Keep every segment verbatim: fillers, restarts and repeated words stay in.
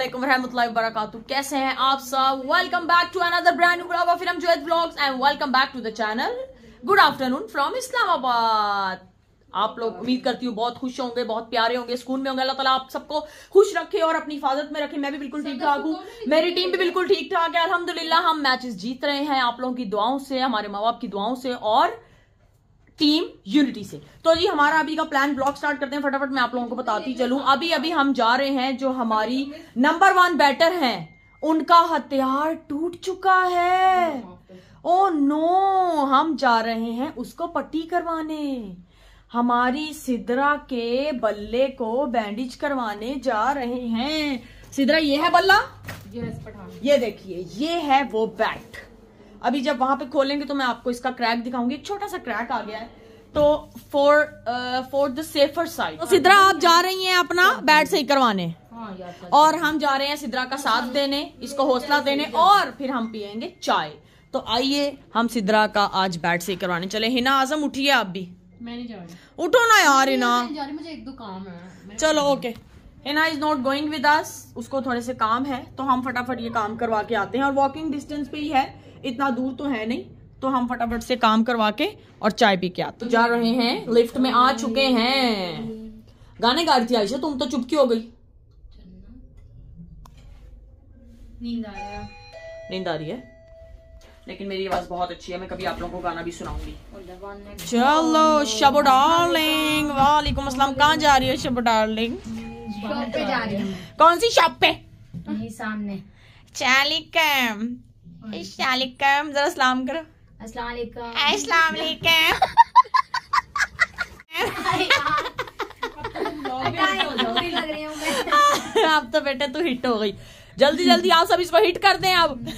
अस्सलामुअलैकुम रहमतुल्लाहि वबरकातुहू। कैसे हैं आप सब? Welcome back to another brand new vlog of Iram Juvaid vlogs and welcome back to the channel. Good afternoon from Islamabad. आप लोग उम्मीद करती हूँ बहुत खुश होंगे, बहुत प्यारे होंगे, सुकून में होंगे। अल्लाह ताला आप सबको खुश रखे और अपनी हिफाजत में रखे। मैं भी बिल्कुल ठीक ठाक हूँ, मेरी टीम भी बिल्कुल ठीक ठाक है अल्हम्दुलिल्लाह। हम मैचेस जीत रहे हैं आप लोगों की दुआओं से, हमारे माँ बाप की दुआओं से और टीम यूनिटी से। तो जी हमारा अभी का प्लान, ब्लॉग स्टार्ट करते हैं। फटाफट मैं आप लोगों को बताती चलूं, अभी अभी हम जा रहे हैं, जो हमारी नंबर वन बैटर हैं उनका हथियार टूट चुका है। ओ नो, हम जा रहे हैं उसको पट्टी करवाने, हमारी सिद्रा के बल्ले को बैंडेज करवाने जा रहे हैं। सिद्रा ये है बल्ला, ये देखिए, ये है वो बैट। अभी जब वहां पे खोलेंगे तो मैं आपको इसका क्रैक दिखाऊंगी, एक छोटा सा क्रैक आ गया है, तो for for the safer side. Sidra आप जा रही हैं अपना बैट सही करवाने, हाँ, और हम जा रहे हैं सिद्रा का साथ देने, इसको हौसला देने, और फिर हम पियेंगे चाय। तो आइए हम सिद्रा का आज बैट सही करवाने चले। हिना आजम उठिए आप भी। मैं नहीं जा रही। उठो ना यार हिना, मुझे एक दो काम है। चलो okay, Hina is not going with us, उसको थोड़े से काम है, तो हम फटाफट ये काम करवा के आते हैं। और वॉकिंग डिस्टेंस पे ही है, इतना दूर तो है नहीं, तो हम फटाफट से काम करवा के और चाय पी के आते। जा रहे हैं, लिफ्ट में आ चुके हैं। गाने गा रही थी आयशा, तुम तो चुपकी हो गई। नींद आ रहा है, नींद आ रही है, लेकिन मेरी आवाज बहुत अच्छी है, मैं कभी आप लोगों को गाना भी सुनाऊंगी। चलो शबो डार्लिंग, वालेकुम अस्सलाम। कहाँ जा रही है शबो डार्लिंग? शॉप पे जा रही है। कौन सी शॉप पे? सामने। चालिकम अस्सलाम, जरा सलाम करो। अस्सलाम अस्सलाम वालेकुम। आप तो बेटे तू हिट हो गई। जल्दी जल्दी आप सब इसको हिट कर दें। अब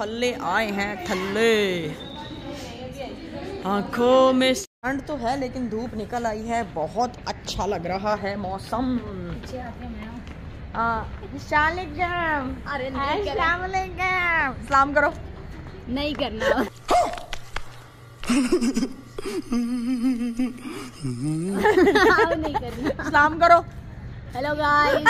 थल्ले आए हैं, थल्ले आंखों में। ठंड तो है लेकिन धूप निकल आई है, बहुत अच्छा लग रहा है मौसम। अरे नहीं, सलाम करो। नहीं करना। नहीं करना। सलाम करो। Hello guys.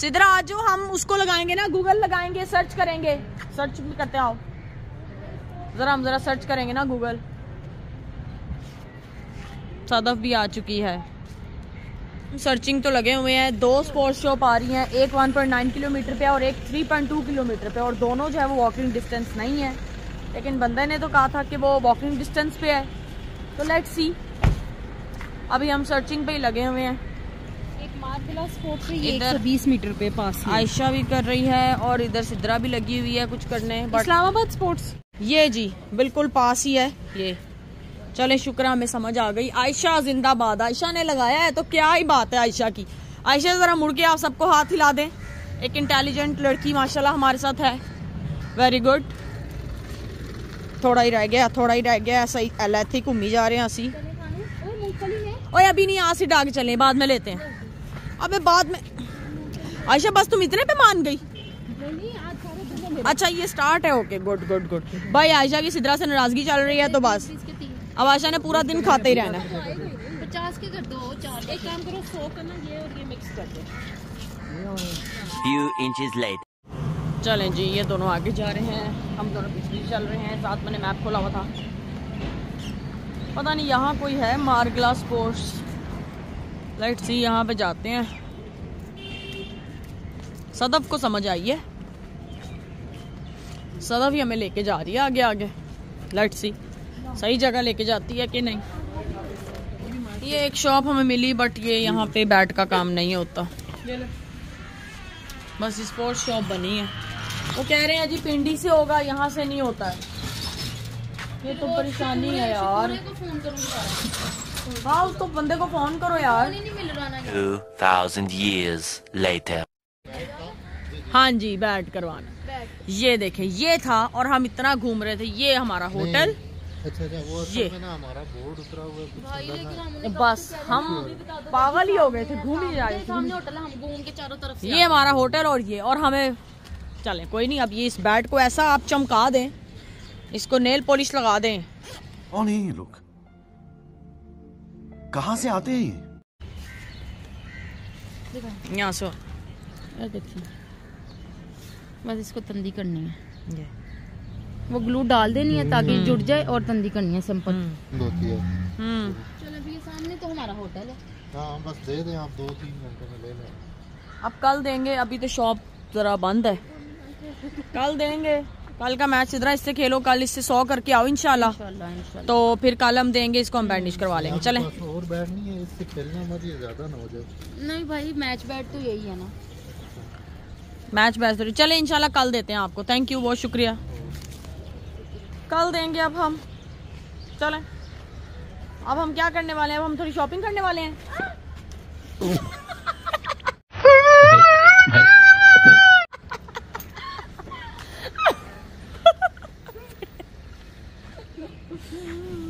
सिद्रा आज हम उसको लगाएंगे ना, गूगल लगाएंगे, सर्च करेंगे। सर्च भी करते आओ जरा, हम जरा सर्च करेंगे ना गूगल। सदफ भी आ चुकी है, सर्चिंग तो लगे हुए हैं। दो स्पोर्ट्स शॉप आ रही हैं, एक वन पॉइंट नाइन किलोमीटर पे और एक थ्री पॉइंट टू किलोमीटर पे, और दोनों जो है वो वॉकिंग डिस्टेंस नहीं है, लेकिन बंदे ने तो कहा था कि वो वॉकिंग डिस्टेंस पे है, तो लेट्स सी। अभी हम सर्चिंग पे ही लगे हुए हैं। इधर बीस मीटर पे पास आयशा भी कर रही है और इधर सिद्रा भी लगी हुई है कुछ करने। इस्लामाबाद स्पोर्ट्स ये जी बिल्कुल पास ही है ये। चले शुक्र हमें समझ आ गई। आयशा जिंदाबाद, आयशा ने लगाया है तो क्या ही बात है आयशा की। आयशा जरा मुड़ के आप सबको हाथ हिला दें। एक इंटेलिजेंट लड़की माशाल्लाह हमारे साथ है, वेरी गुड। थोड़ा ही रह गया, थोड़ा ही रह गया, ऐसा ही एलैथी घूमी जा रहे हैं असी। ओए अभी नहीं, यहाँ से डाक चले, बाद में लेते हैं। अबे बाद में आयशा, बस तुम इतने पे मान गई? अच्छा ये स्टार्ट है, ओके गुड गुड गुड। भाई आयशा की सिद्रा से नाराजगी चल रही है तो बस अब आयशा ने पूरा दिन खाते ही रहना है। पचास के कर दो, चार एक काम करो, सौ करना ये और ये मिक्स कर दो। चलें जी, ये दोनों आगे जा रहे हैं, हम दोनों पीछे चल रहे हैं। साथ मैंने मैप खोला हुआ था, पता नहीं यहाँ कोई है मार्गला स्पोर्ट्स, लेट्स सी यहाँ पे जाते हैं। सदफ को समझ आई है, सदफ ही हमें लेके जा रही है आगे आगे। लेट्स सी सही जगह लेके जाती है कि नहीं। ये एक शॉप हमें मिली बट ये यहाँ पे बैट का काम नहीं होता, बस स्पोर्ट्स शॉप बनी है। वो कह रहे हैं जी पिंडी से होगा, यहाँ से नहीं होता है। ये तो परेशानी है यार। हाँ उसको बंदे को फोन करो यार। Two thousand years later. हाँ जी बैट करवाना, ये देखें ये था, और हम इतना घूम रहे थे। ये हमारा होटल, अच्छा वो ये ना हमारा बोर्ड उतरा हुआ, बस हम पागल ही हो गए थे, घूम ही जा रहे थे। सामने होटल है, हम घूम के चारों तरफ से। ये हमारा होटल और ये, और हमें चलें कोई नहीं। अब ये इस बैट को ऐसा आप चमका दें, इसको नेल पॉलिश लगा दें, कौन है ये लोग? कहाँ से आते हैं ये? यहाँ से। देखिए बस इसको तंदी करनी है, वो ग्लू डाल देनी है ताकि जुड़ जाए और तंदी करनी है सिंपल। हम्म चलो अभी ये सामने तो हमारा होटल है। हाँ बस दे दें आप, दो तीन घंटे में ले लें। अब कल देंगे, अभी तो शॉप जरा बंद है, कल देंगे। कल का मैच सिद्रा इससे खेलो, कल इससे सौ करके आओ इंशाल्लाह। तो फिर कल हम देंगे इसको, हम बैंडेज करवा लेंगे। चलें और बैट नहीं है, इससे खेलना मत, ये ज्यादा ना हो जाए। नहीं भाई मैच बैट तो यही है ना, मैच बैट तो चले इंशाल्लाह कल देते हैं आपको। थैंक यू, बहुत शुक्रिया, कल देंगे। अब हम चलें, अब हम क्या करने वाले हैं? अब हम थोड़ी शॉपिंग करने वाले हैं।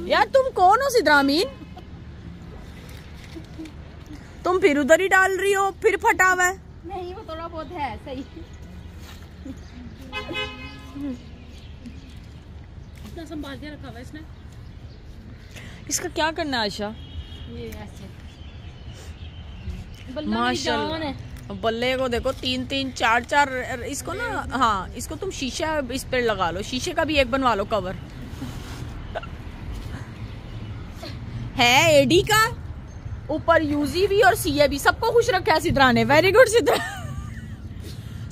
यार तुम कौन हो सिद्रा अमीन? तुम फिर उधर ही डाल रही हो, फिर फटा हुआ है। नहीं वो थोड़ा बहुत है सही। इतना संभाल के रखा हुआ है इसने। इसका क्या करना है आयशा? ये ऐसे माशाल्लाह बल्ले को देखो, तीन तीन चार चार। इसको ना, हाँ इसको तुम शीशा इस पर लगा लो, शीशे का भी एक बनवा लो कवर है एडी का, ऊपर यूजी भी और सीए भी, सबको खुश रखा है सिद्रा ने। Very good Sidra.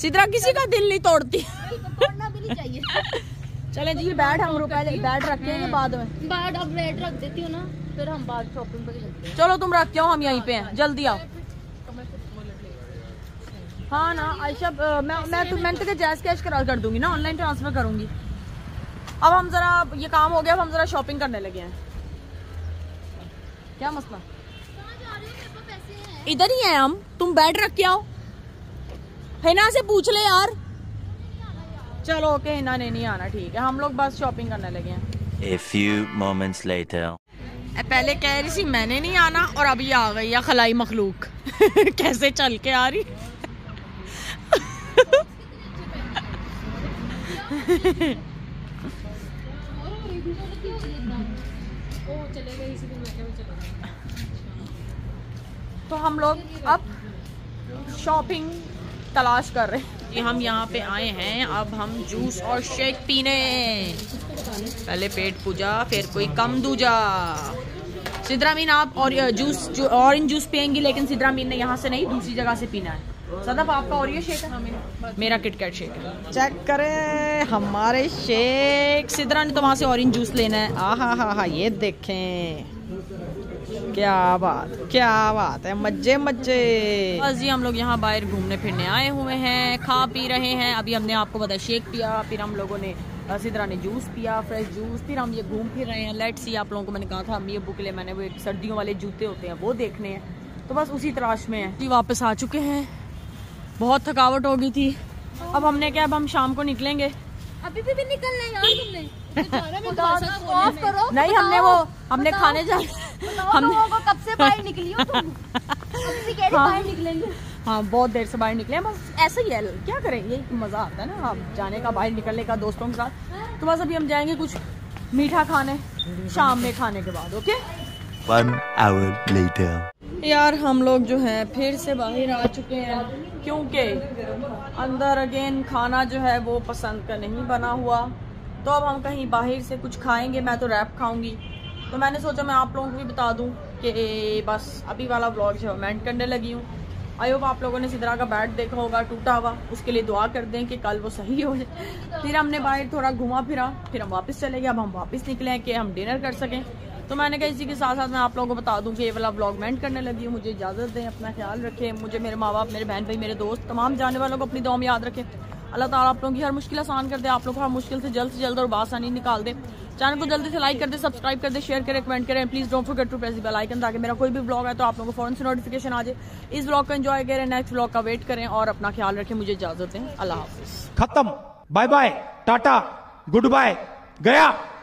सिद्रा किसी का दिल नहीं तोड़ती। तोड़ना भी नहीं चाहिए। चलें जी बैट हम रुपए बैट रखते हैं बाद में। बैट अब बैट रख देती हूं ना, फिर हम बाद शॉपिंग पे चलते हैं। चलो तुम रख जाओ, हम यहीं पे हैं, जल्दी आओ। हाँ ना आयशा, मैं मैं तुम्हें जैस कैश कर दूंगी ना, ऑनलाइन ट्रांसफर करूंगी। अब हम जरा ये काम हो गया, अब हम जरा शॉपिंग करने लगे हैं। क्या मसला? इधर ही हैं हम, तुम बैठ रख के आओ। हिना से पूछ ले यार। चलो ओके, हिना ने नहीं आना, ठीक है। हम लोग बस शॉपिंग करने लगे हैं। A few moments later. पहले कह रही थी मैंने नहीं आना और अभी आ गई है खलाई मखलूक। कैसे चल के आ रही। ओ चले गए इसी दिन में चला। तो हम लोग अब शॉपिंग तलाश कर रहे हैं कि हम यहाँ पे आए हैं। अब हम जूस और शेक पीने, पहले पेट पूजा फिर कोई कम दूजा। सिद्रा अमीन आप और जूस जो ऑरेंज जूस पियेंगी, लेकिन सिद्रा अमीन ने यहाँ से नहीं दूसरी जगह से पीना है। सदफ आपका और ये शेक है, मेरा किटकैट शेक है। चेक करें हमारे शेक। सिद्रा ने तो वहाँ से ऑरेंज जूस लेना है। आहा हा हा, ये देखें क्या बात, क्या बात है, मजे मजे। बस जी हम लोग यहाँ बाहर घूमने फिरने आए हुए हैं, खा पी रहे हैं। अभी हमने आपको बताया शेक पिया, फिर हम लोगों ने सिद्रा ने जूस पिया फ्रेश जूस, फिर हम ये घूम फिर रहे हैं। लेट्स सी, आप लोगों को मैंने कहा था अम्मी अबू के लिए मैंने वो एक सर्दियों वाले जूते होते हैं वो देखने हैं, तो बस उसी तलाश में है। जी वापस आ चुके हैं, बहुत थकावट हो गई थी। अब हमने क्या, अब हम शाम को निकलेंगे। अभी भी, भी निकलना है यार तुमने। नहीं हमने वो हमने खाने जा कब से बाहर निकली हो तुम? बाहर निकलेंगे। हाँ बहुत देर से बाहर निकले हैं, बस ऐसा ही है, क्या करें, ये मजा आता है ना आप जाने का, बाहर निकलने का दोस्तों के साथ। तो बस अभी हम जाएंगे कुछ मीठा खाने शाम में, खाने के बाद। ओके यार हम लोग जो है फिर से बाहर आ चुके हैं, क्योंकि अंदर अगेन खाना जो है वो पसंद का नहीं बना हुआ। तो अब हम कहीं बाहर से कुछ खाएंगे, मैं तो रैप खाऊंगी। तो मैंने सोचा मैं आप लोगों को भी बता दूं कि बस अभी वाला व्लॉग जो है मैं एंड करने लगी हूँ। आई होप आप लोगों ने सिद्रा का बैट देखा होगा टूटा हुआ, उसके लिए दुआ कर दें कि कल वो सही हो जाए। फिर हमने बाहर थोड़ा घुमा फिरा, फिर हम वापस चले गए। अब हम वापस निकले कि हम डिनर कर सकें। तो मैंने कहा इसी के साथ साथ मैं आप लोगों को बता दूं कि ये वाला व्लॉग मैं एंड करने लगी हूँ। मुझे इजाज़त दें, अपना ख्याल रखें, मुझे मेरे माँ बाप, मेरे बहन भाई, मेरे दोस्त, तमाम जाने वालों को अपनी दुआ में याद रखें। अल्लाह ताला आप लोगों की हर मुश्किल आसान कर दे, आप लोगों को हर मुश्किल से जल्द से जल्द और बासानी निकाल दे। चैनल को जल्दी से लाइक कर दे, सब्सक्राइब कर दे, शेयर करें, कमेंट करें। Please don't forget to press the bell icon, ताकि मेरा कोई भी व्लॉग है तो आप लोगों को फ़ौरन से नोटिफिकेशन आ जाए। इस व्लॉग को एंजॉय करें, नेक्स्ट व्लॉग का वेट करें और अपना ख्याल रखें। मुझे इजाज़त दें, अल्लाह हाफ़िज़। खत्म, bye bye, Tata, goodbye, गया।